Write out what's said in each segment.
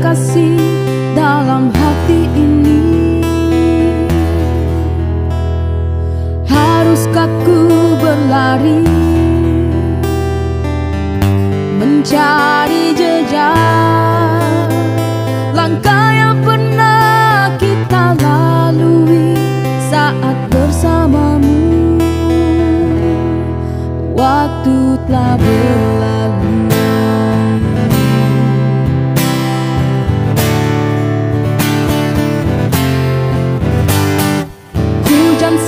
kasih dalam hati ini. Haruskah ku berlari mencari jejak langkah yang pernah kita lalui saat bersamamu? Waktu telah berlalu,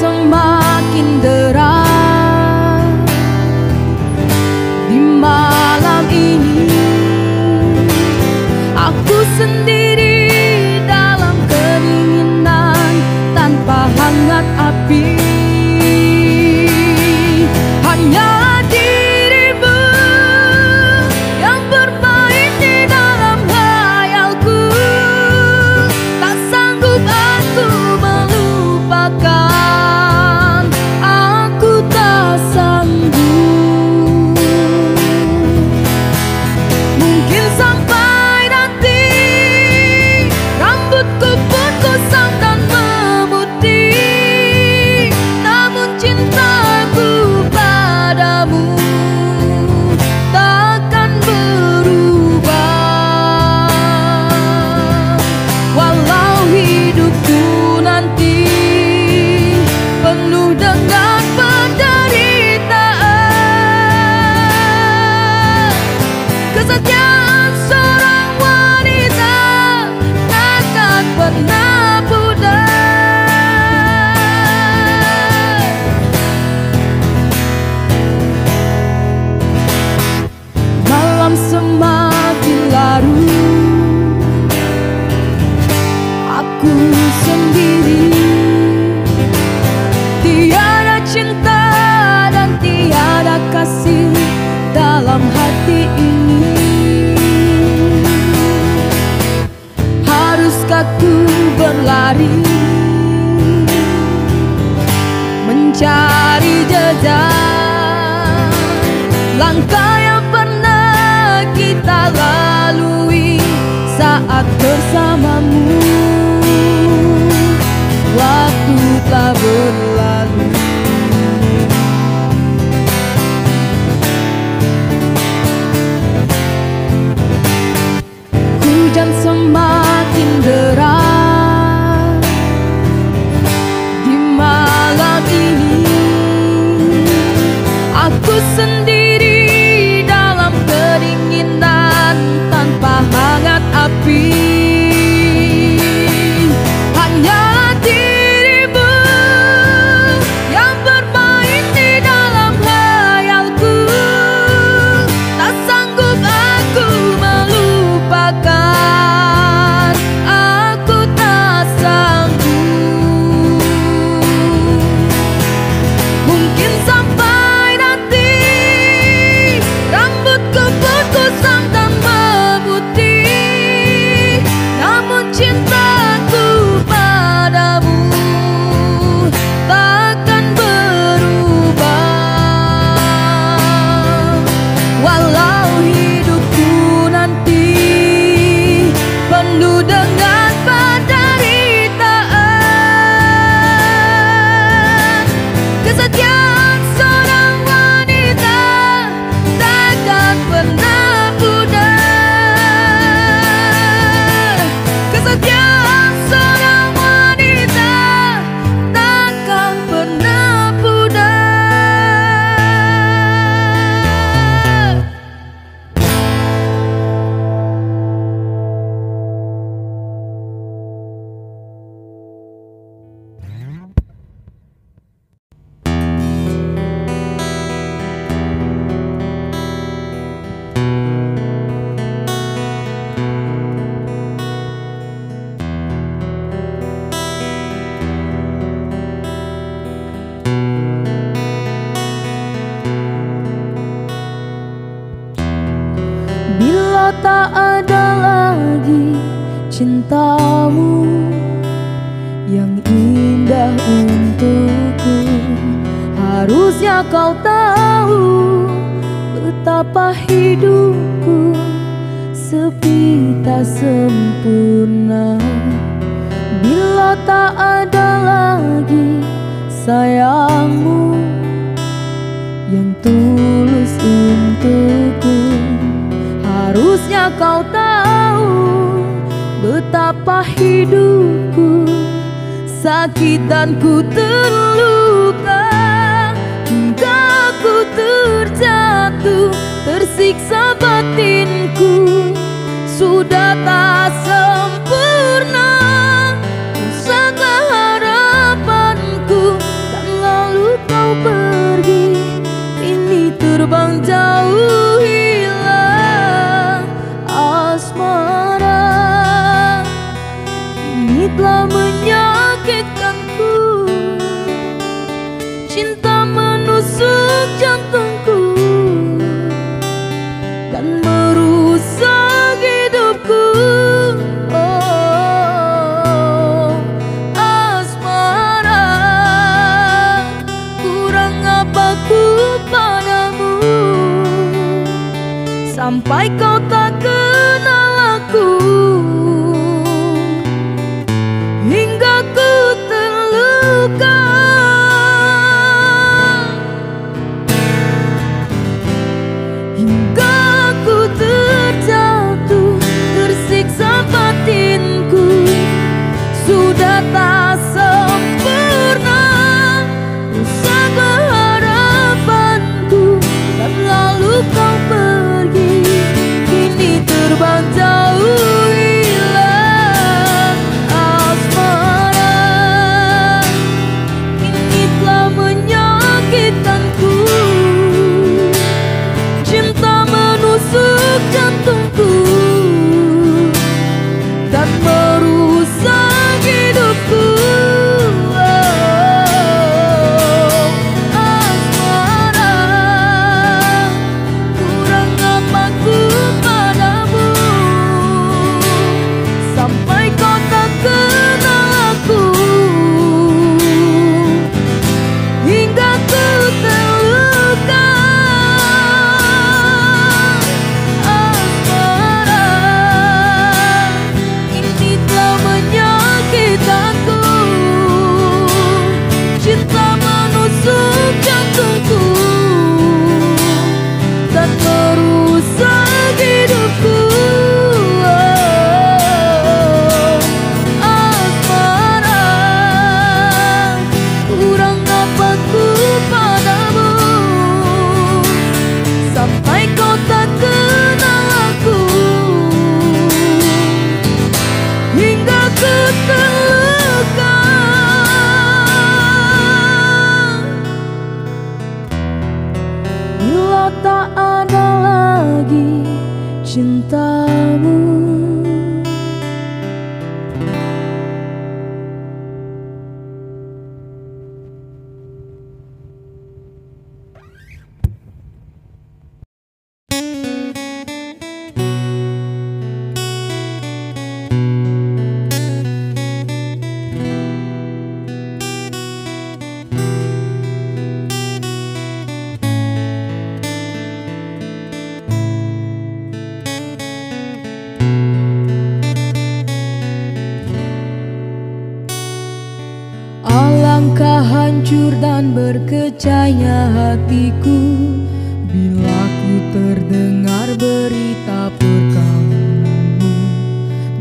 semakin deras di malam ini. Aku sendiri dalam keinginan tanpa hangat api. Hanya dirimu yang bermain di dalam hayalku. Tak sanggup aku melupakan. Aku berlari mencari jejak langkah yang pernah kita lalui saat bersamamu. Waktu telah berlalu, hujan semakin deras di malam ini. Aku sendiri dalam kedinginan tanpa hangat api. Hanya dirimu yang bermain di dalam hayalku. Tak sanggup aku melupakan. Cintamu yang indah untukku, harusnya kau tahu betapa hidupku sepi tak sempurna. Bila tak ada lagi sayangmu yang tulus untukku, harusnya kau tahu betapa hidupku sakit dan ku terluka. Hingga aku terjatuh, tersiksa batinku, sudah tak sempurna. Rusaklah harapanku dan lalu kau pergi. Ini terbang jauh hilang asmara, ini telah menyakitkanku. Cinta menusuk jantungku dan merusak hidupku. Oh, asmara, kurang apaku padamu sampai kau tak kenal aku. Hingga ku terluka. Hingga ku terjatuh, tersiksa batinku, sudah tak sempurna. Rusaklah harapanku dan lalu kau pergi. Kini terbang jauh hilang asmara, ini telah menyakitkanku. Cinta menusuk jantungku dan merusak hidupku. Oh, asmara, kurang apaku padamu sampai kau tak kenal aku. Hingga ku terluka. Asmara, ini telah menyakitkanku. Cinta menusuk jantungku dan merusak hidupku. Oh, asmara, kurang apaku padamu sampai kau tak kenal aku. Hingga ku terluka. Bila tak ada lagi cintamu. Alangkah hancur dan berkecahnya hatiku bila ku terdengar berita perkawinan.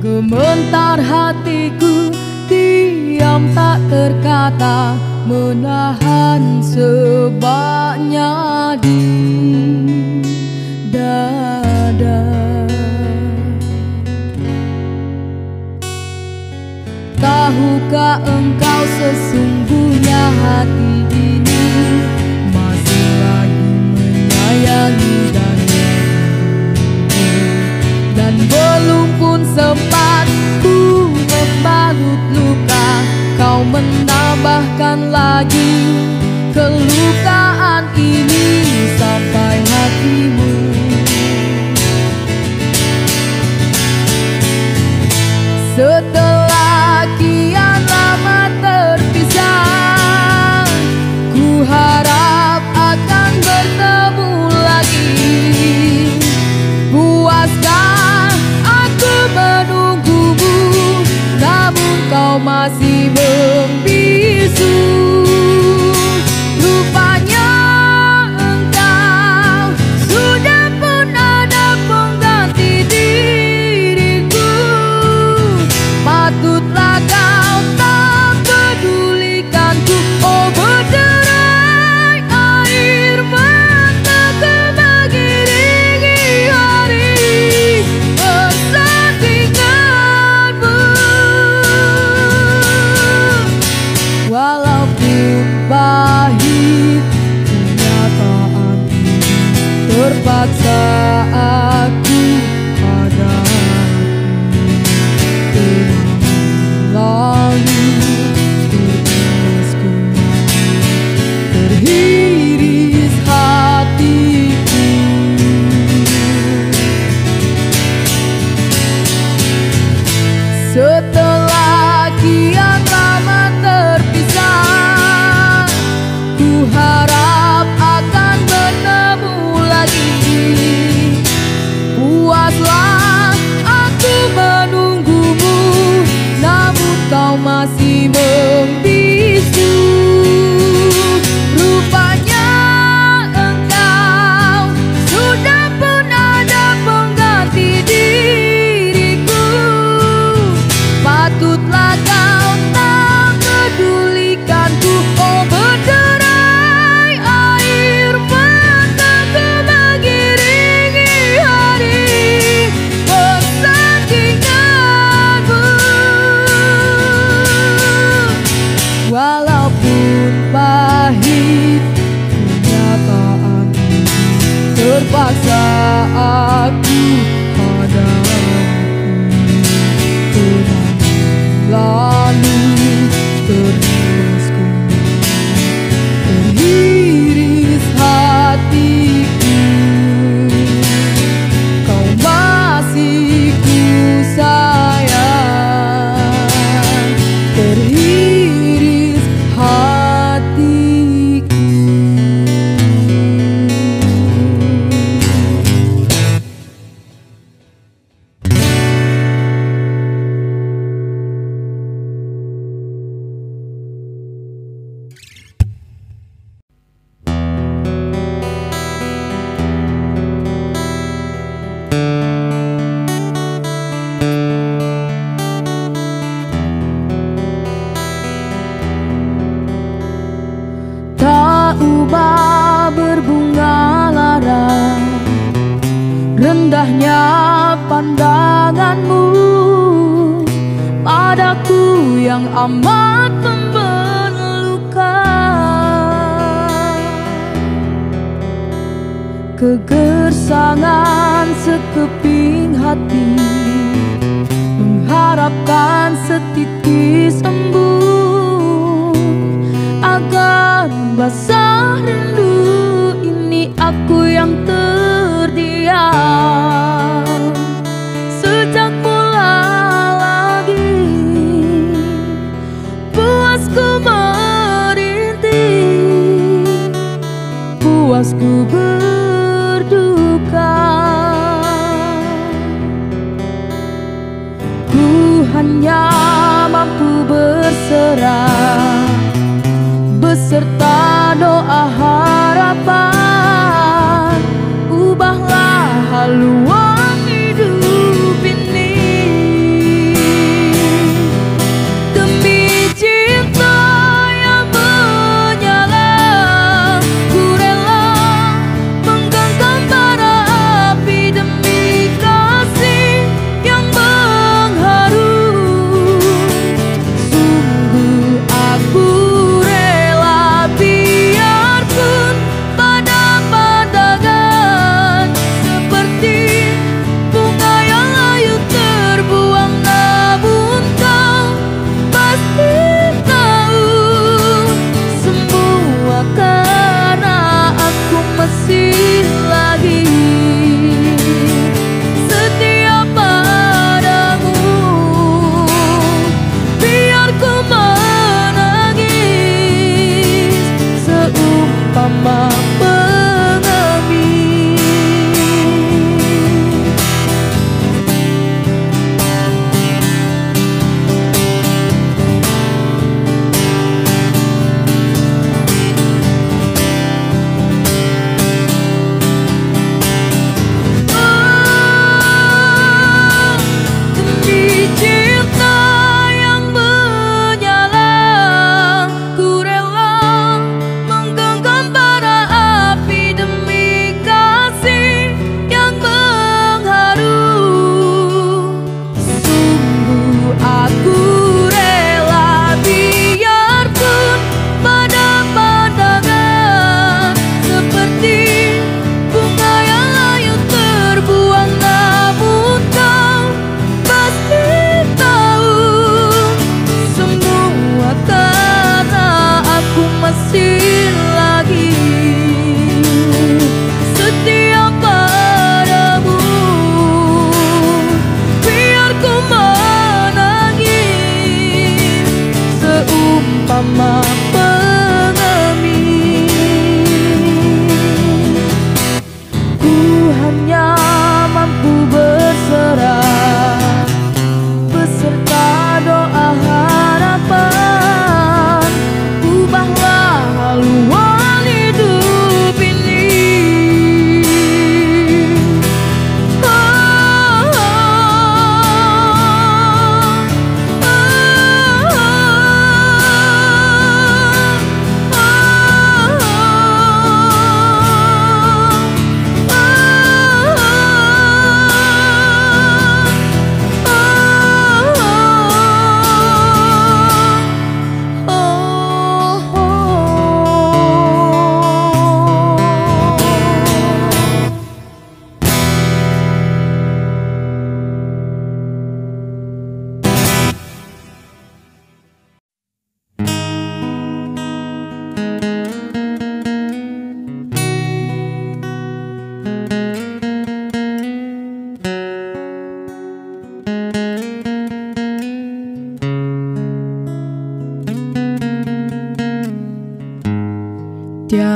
Gemetar hatiku diam tak terkata, menahan sebaknya di dada. Tahukah engkau sesungguhnya hati ini masih lagi menyayangi dan merindu. Dan belum pun sempat ku membalut luka, kau menambahkan lagi kelukaan ini. terpaksa aku hadapi. Lalu tulisku terhiris hatiku. Setelah kian lama terpisah, ku harap akan bertemu lagi. Puaslah aku menunggumu, namun kau masih membisu. Rupanya engkau sudah pernah ada mengganti diriku. Patutlah kau tak pedulikanku. Oh, berderai air mataku mengiringi hari persandinganmu. Walaupun pahit kenyataan, terpaksa aku hadapi. Lalu terus ku terhiris hatiku. Kau masih ku sayang, terhiris hatiku. Ubah berbunga lara, rendahnya pandanganmu padaku yang amat membelukan. Kegersangan sekeping hati mengharapkan setitis embun agar basah rindu ini. Aku yang terdiam sejak pula lagi. Puasku merintih, puasku berduka. Ku hanya mampu berserah serta doa harapan. Ubahlah haluan hidup ini demi cinta yang menyala. Ku rela menggenggam bara api demi kasih yang mengharu. Sungguh aku rela. Good.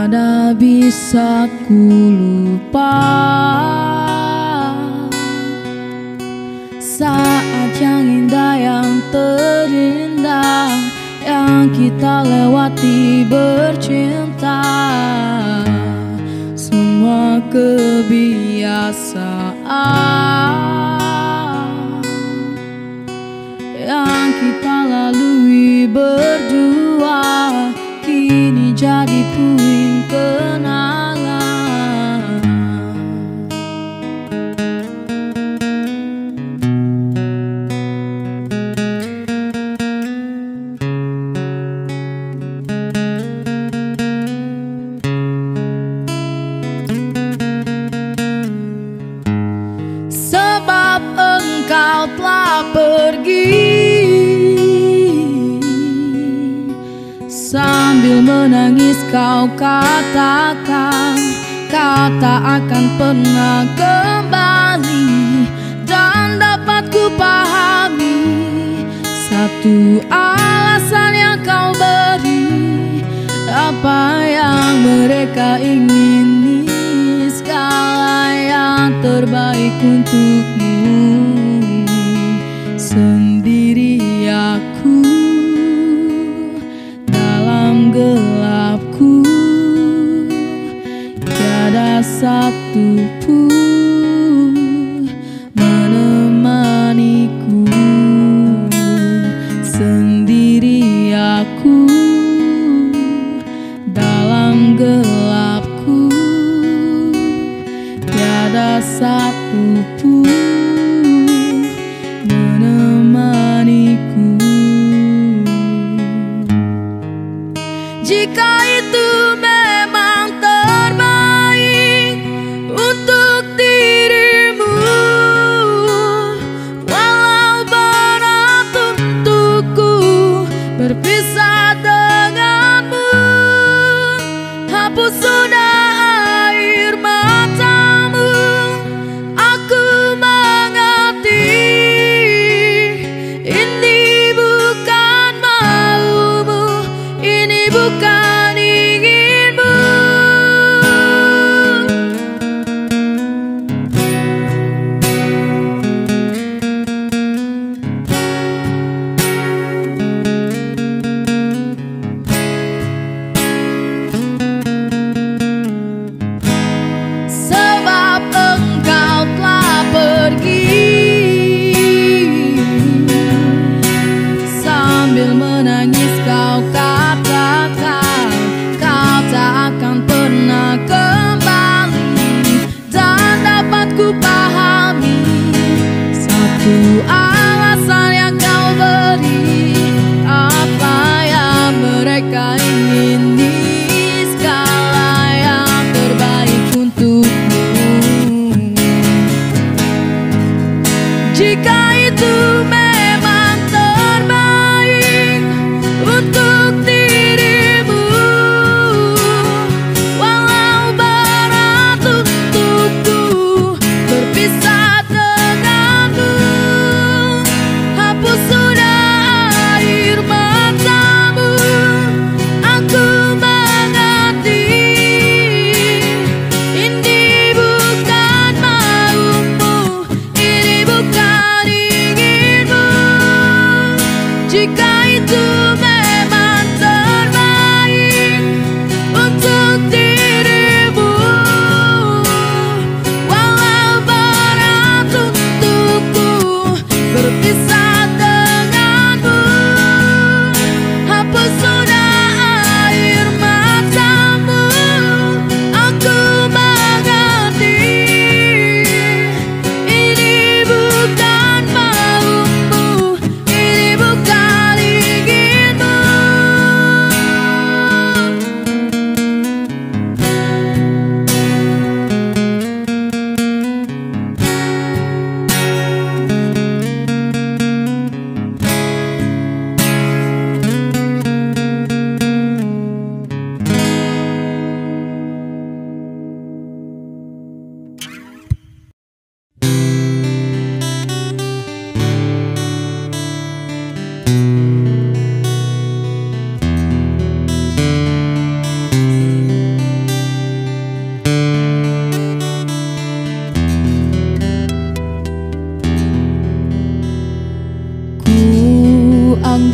Tiada bisa ku lupa saat yang indah, yang terindah yang kita lewati bercinta. Semua kebiasaan yang kita lalui berdua kini jadi puing kenangan. Sebab engkau telah pergi sambil menangis, kau katakan kata akan pernah kembali. Dan dapat ku pahami satu alasan yang kau beri. Apa yang mereka ingini, segala yang terbaik untukmu. Sendiri aku gelapku, tiada satu pun menemaniku. Sendiri aku dalam gelapku, tiada satu pun menemaniku. Jika itu memang terbaik untuk dirimu, walau berat untukku berpisah denganmu. Hapus sudah air matamu, aku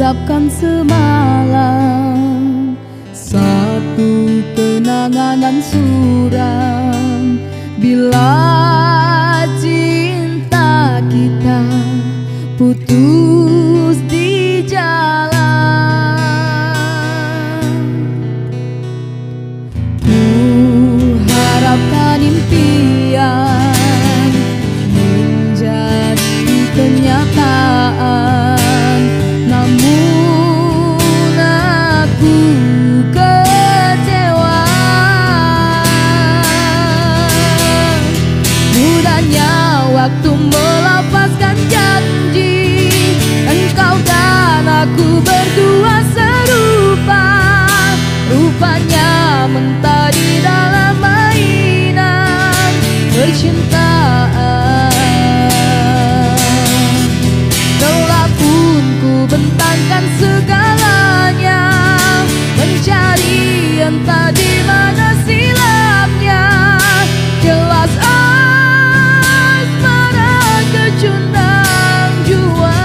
hinggapkan semalam satu kenangan suram. Bila cinta kita putus di jalan, ku harapkan impian menjadi kenyataan. Waktu melepaskan janji, engkau dan aku berdua serupa. Rupanya mentari dalam mainan percintaan. Telah pun ku bentangkan segalanya, mencari entah di mana silapnya. Jelas cundang jua,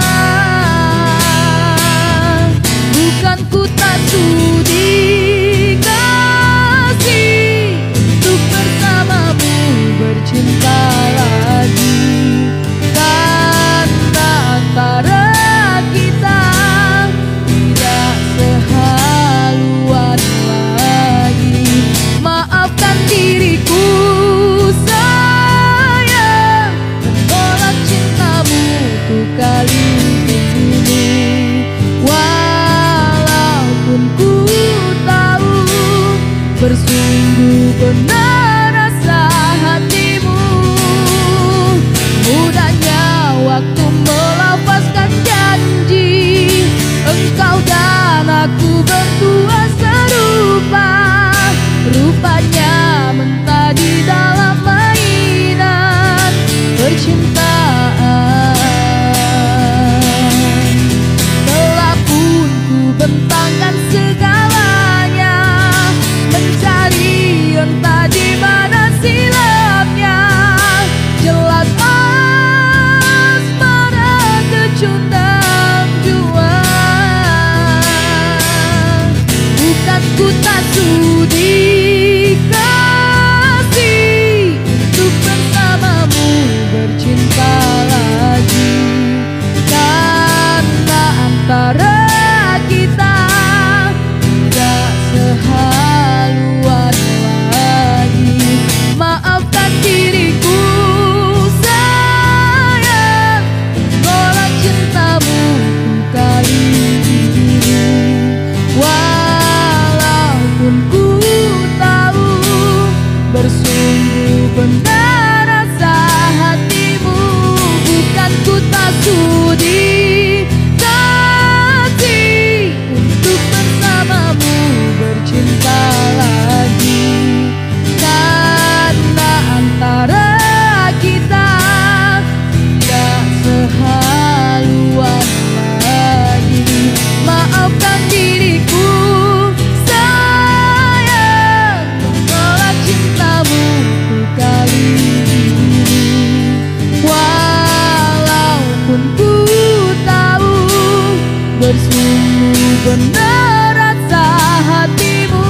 bukan ku tak sudi kasih untuk bersamamu bercinta lagi. Karena antara kita tidak sehaluan lagi. Maafkan diriku. Bersungguh benar rasa hatimu, mudahnya waktu melepaskan janji. Engkau dan aku berdua serupa, rupanya mentah di dalam mainan percintaan. Telah pun ku bentangkan segala benar rasa hatimu,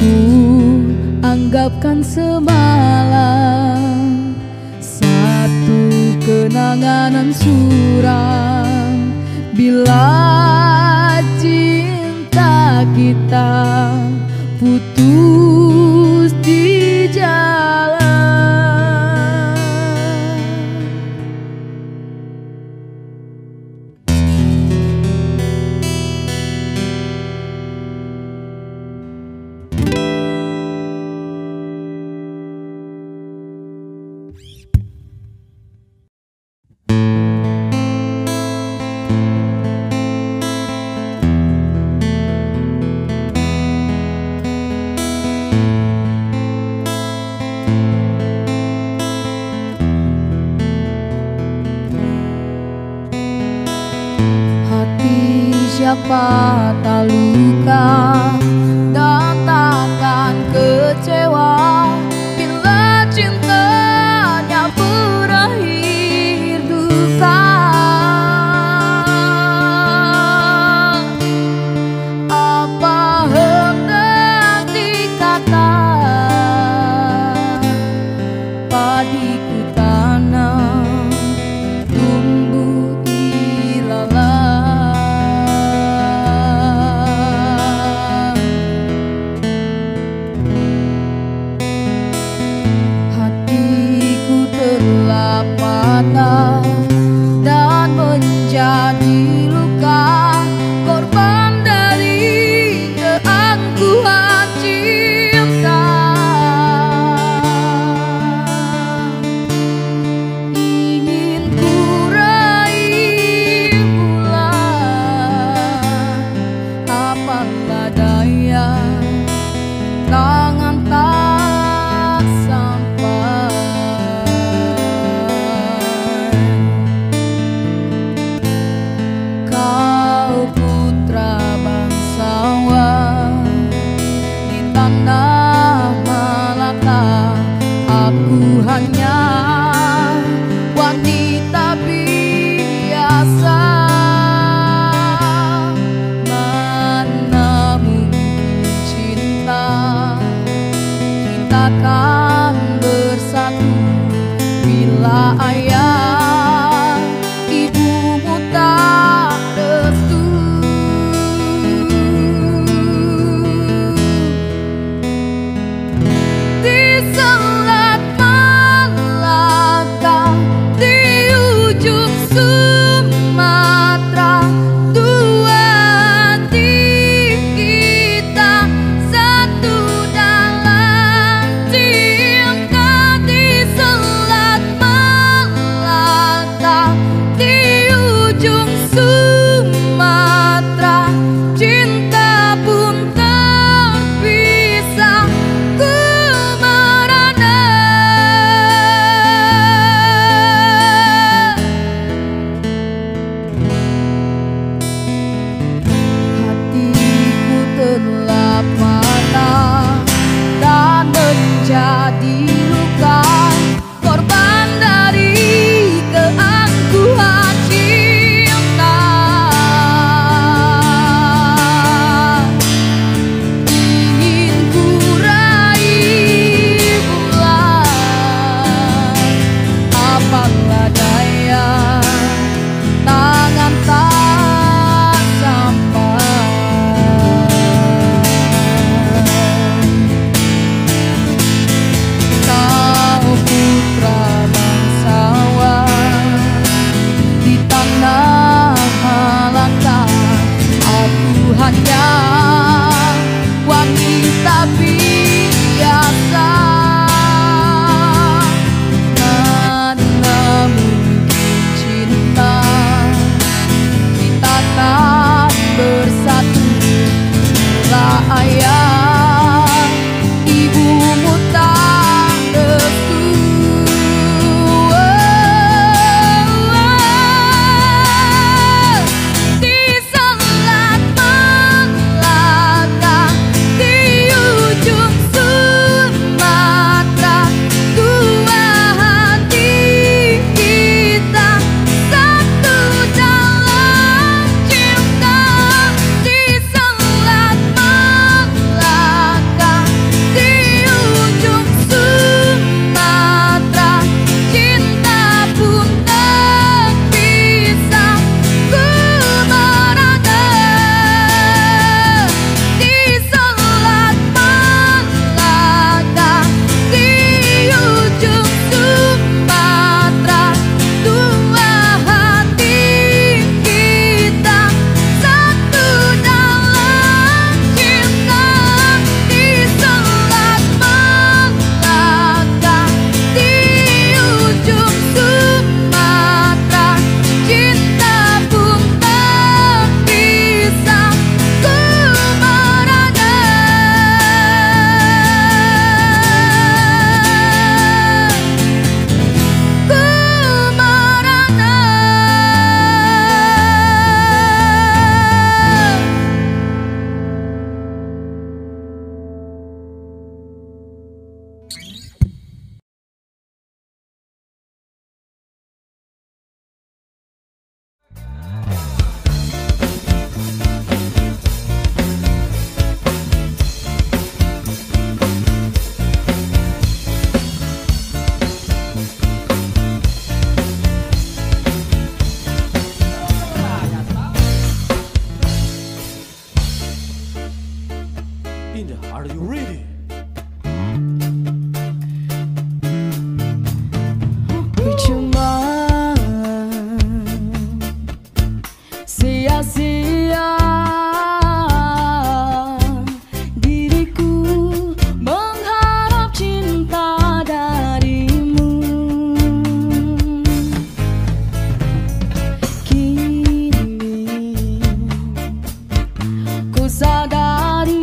ku anggapkan semalam satu kenangan suram. Bila cinta kita putus di jalan. Siapa tak luka dan takkan kecewa bila cintanya berakhir. akan bersatu bila ayah ibumu tak restu. Di selat Malaka, di ujung Sumatera, Tuhan kita satu dalam cinta. Di selat Malaka, di ujung Sumatera, cinta pun terpisah ku merana. Hatiku telah patah dan menjadi luka, korban dari keangkuhan cinta. Ingin ku raih bulan, apalah daya tangan tak sampai. Kau putra bangsawan di tanah Malaka, aku hanya wanita biasa. Mana mungkin cinta kita tak bersatu bila ayah ibumu tak restu. Di selat Malaka, di ujung Sumatera, dua hati kita satu dalam cinta. Di selat Malaka, di ujung Sumatera, cinta pun tak bisa ku merana. Di selat Malaka, di ujung Sumatera, dua hati kita satu dalam cinta. Di selat Malaka, di ujung Sumatera, cinta pun tak bisa ku merana. Indah, are you ready? Percuma sia-sia diriku mengharap cinta darimu. Kini ku sadari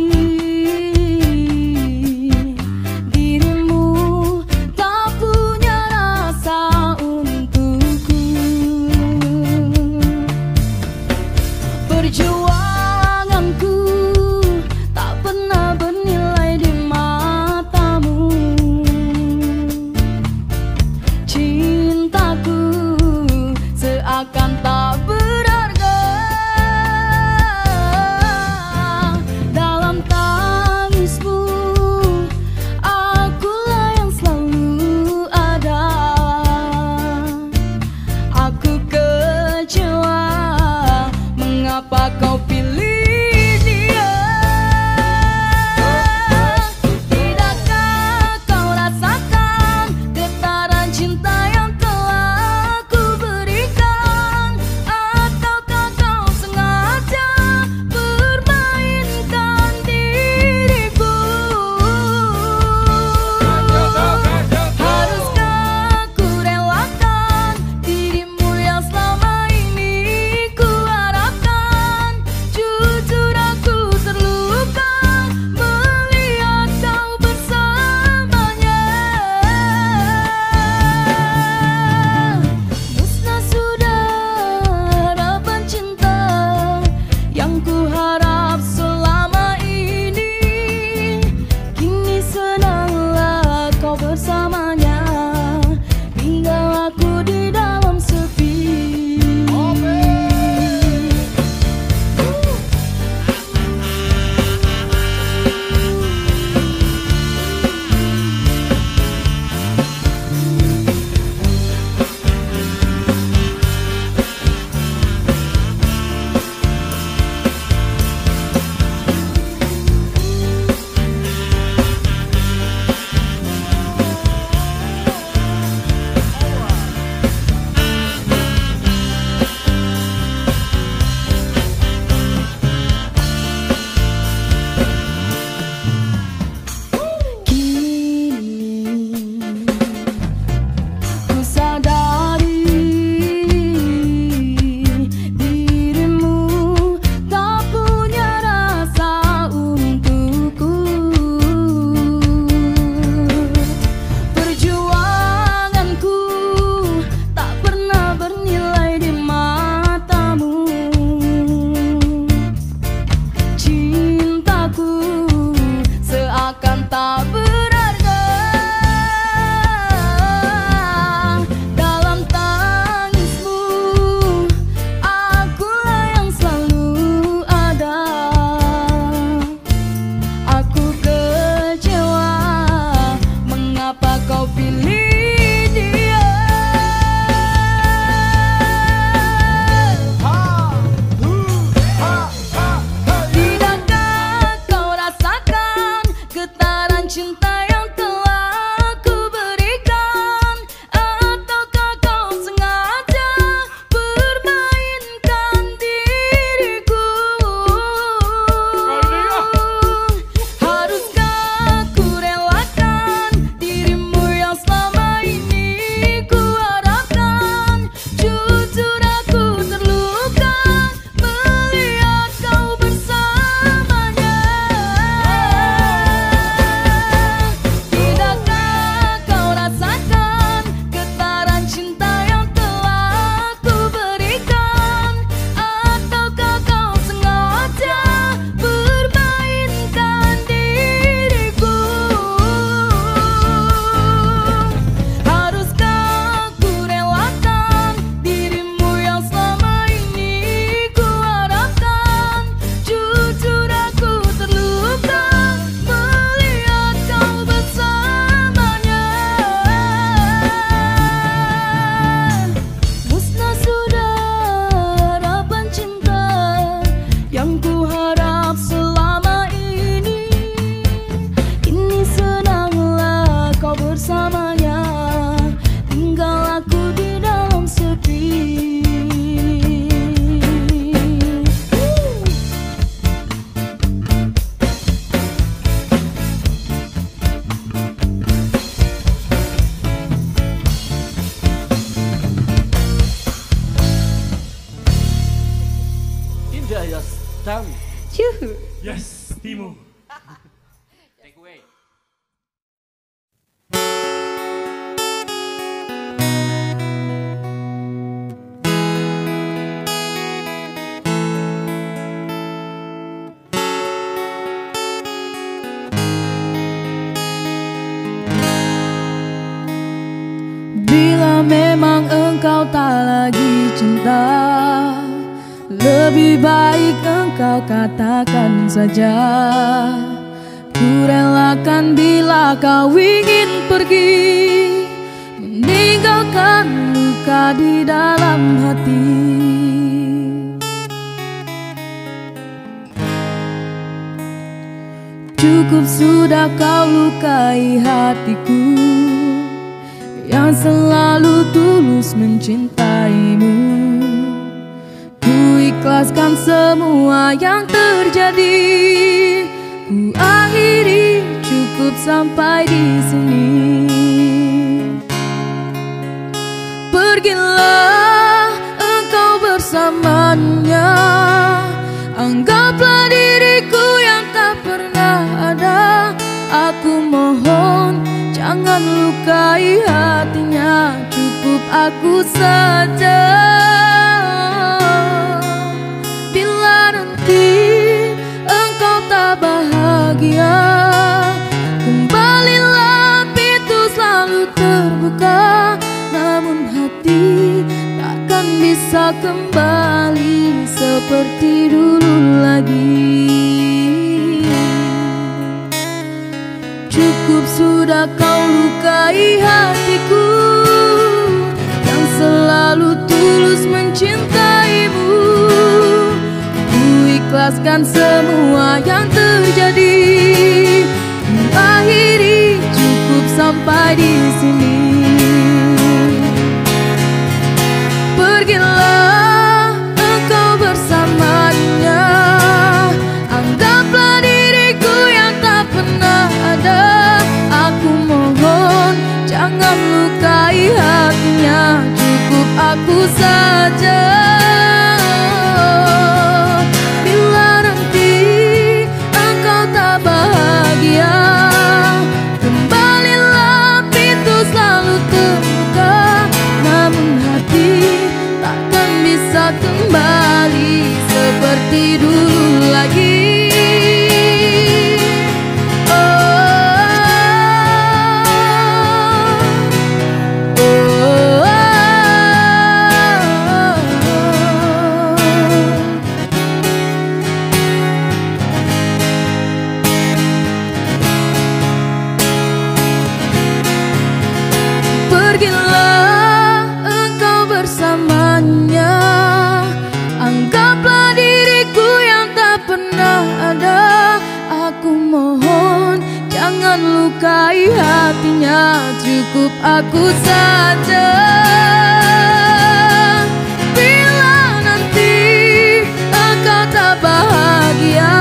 akan tak berharga dalam tangismu. Akulah yang selalu ada. Aku kecewa, mengapa kau pilih? Cinta yang telah aku berikan, ataukah kau sengaja permainkan diriku? Haruskah ku relakan dirimu yang selama ini ku harapkan? Jujur aku terluka melihat kau bersamanya. Bersamanya, tinggal aku di dalam sepi. Indah ya, Tami. Yuhu. Yes, Timo. Take away. Memang engkau tak lagi cinta, lebih baik engkau katakan saja. Ku relakan bila kau ingin pergi, meninggalkan luka di dalam hati. Cukup sudah kau lukai hatiku yang selalu tulus mencintaimu. Ku ikhlaskan semua yang terjadi. Ku akhiri, cukup sampai di sini. Pergilah engkau bersamanya. Anggaplah diriku yang tak pernah ada. Aku mohon jangan lukai hatinya, cukup aku saja. Bila nanti engkau tak bahagia, kembalilah, pintu selalu terbuka. Namun hati takkan bisa kembali seperti dulu lagi. Cukup sudah kau lukai hatiku yang selalu tulus mencintaimu. Ku ikhlaskan semua yang terjadi. Ku akhiri, cukup sampai di sini. Pergilah engkau bersamanya. Anggaplah diriku yang tak pernah ada. Aku mohon jangan lukai hatinya, cukup aku saja. Bila nanti engkau tak bahagia, kembalilah, pintu selalu terbuka. Namun hati takkan bisa kembali seperti dulu lagi. Oh. jangan lukai hatinya, cukup aku saja. Bila nanti engkau tak bahagia,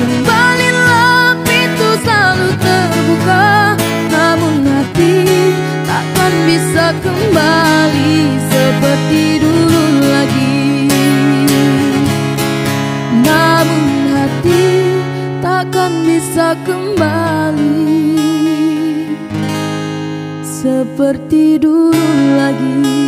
kembalilah, pintu selalu terbuka. Namun hati takkan bisa kembali seperti dulu lagi. Namun hati takkan bisa kembali seperti dulu lagi.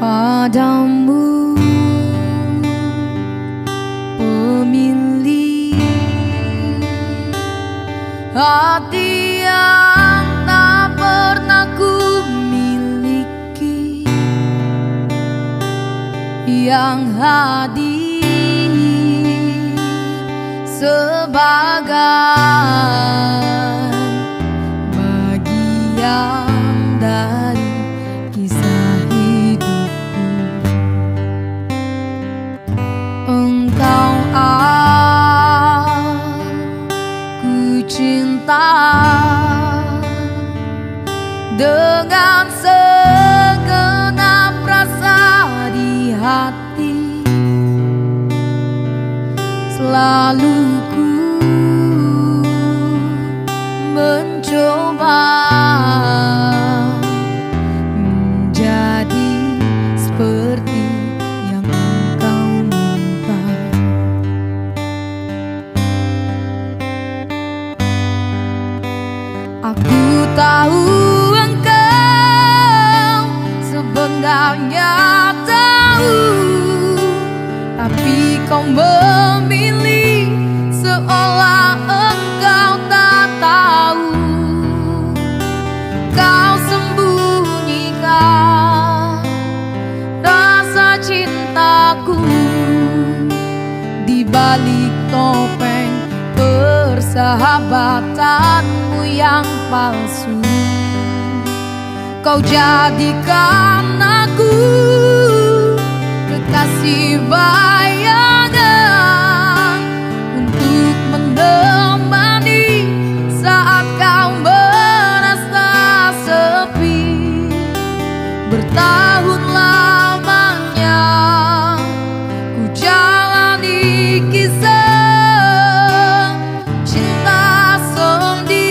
Padamu pemilik hati yang tak pernah ku miliki, yang hadir sebagai bagian dari aku cinta dengan segenap rasa di hati, selalu ku mencoba menjadi seperti tahu engkau sebenarnya tahu, tapi hati kau memilih, seolah engkau tak tahu. Kau sembunyikan rasa cintaku di balik topeng persahabatanmu yang palsu. Kau jadikan aku kekasih bayangan untuk menemani saat kau merasa sepi. Bertahun lamanya ku jalani kisah cinta sendiri.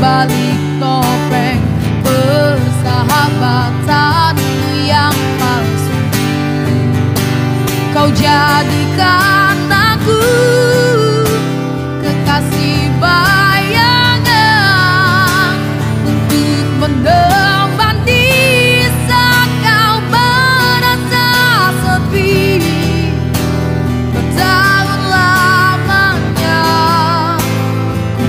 Balik topeng persahabatanmu yang palsu, kau jadikan aku kekasih bayangan untuk menemani saat kau merasa sepi. Bertahun lamanya ku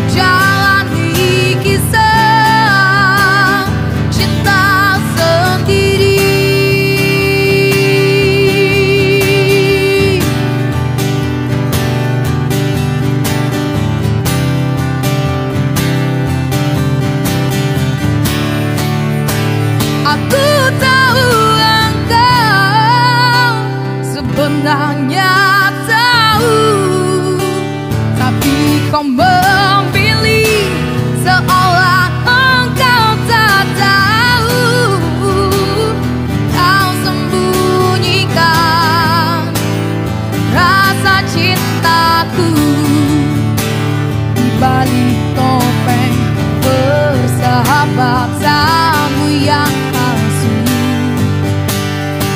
kisah cinta sendiri. Aku tahu engkau sebenarnya tahu, tapi kau memilih seolah cintaku di balik topeng persahabatanmu yang palsu.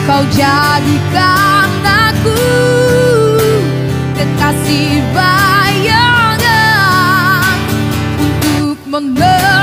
Kau jadikan aku kekasih bayangan untuk menemani.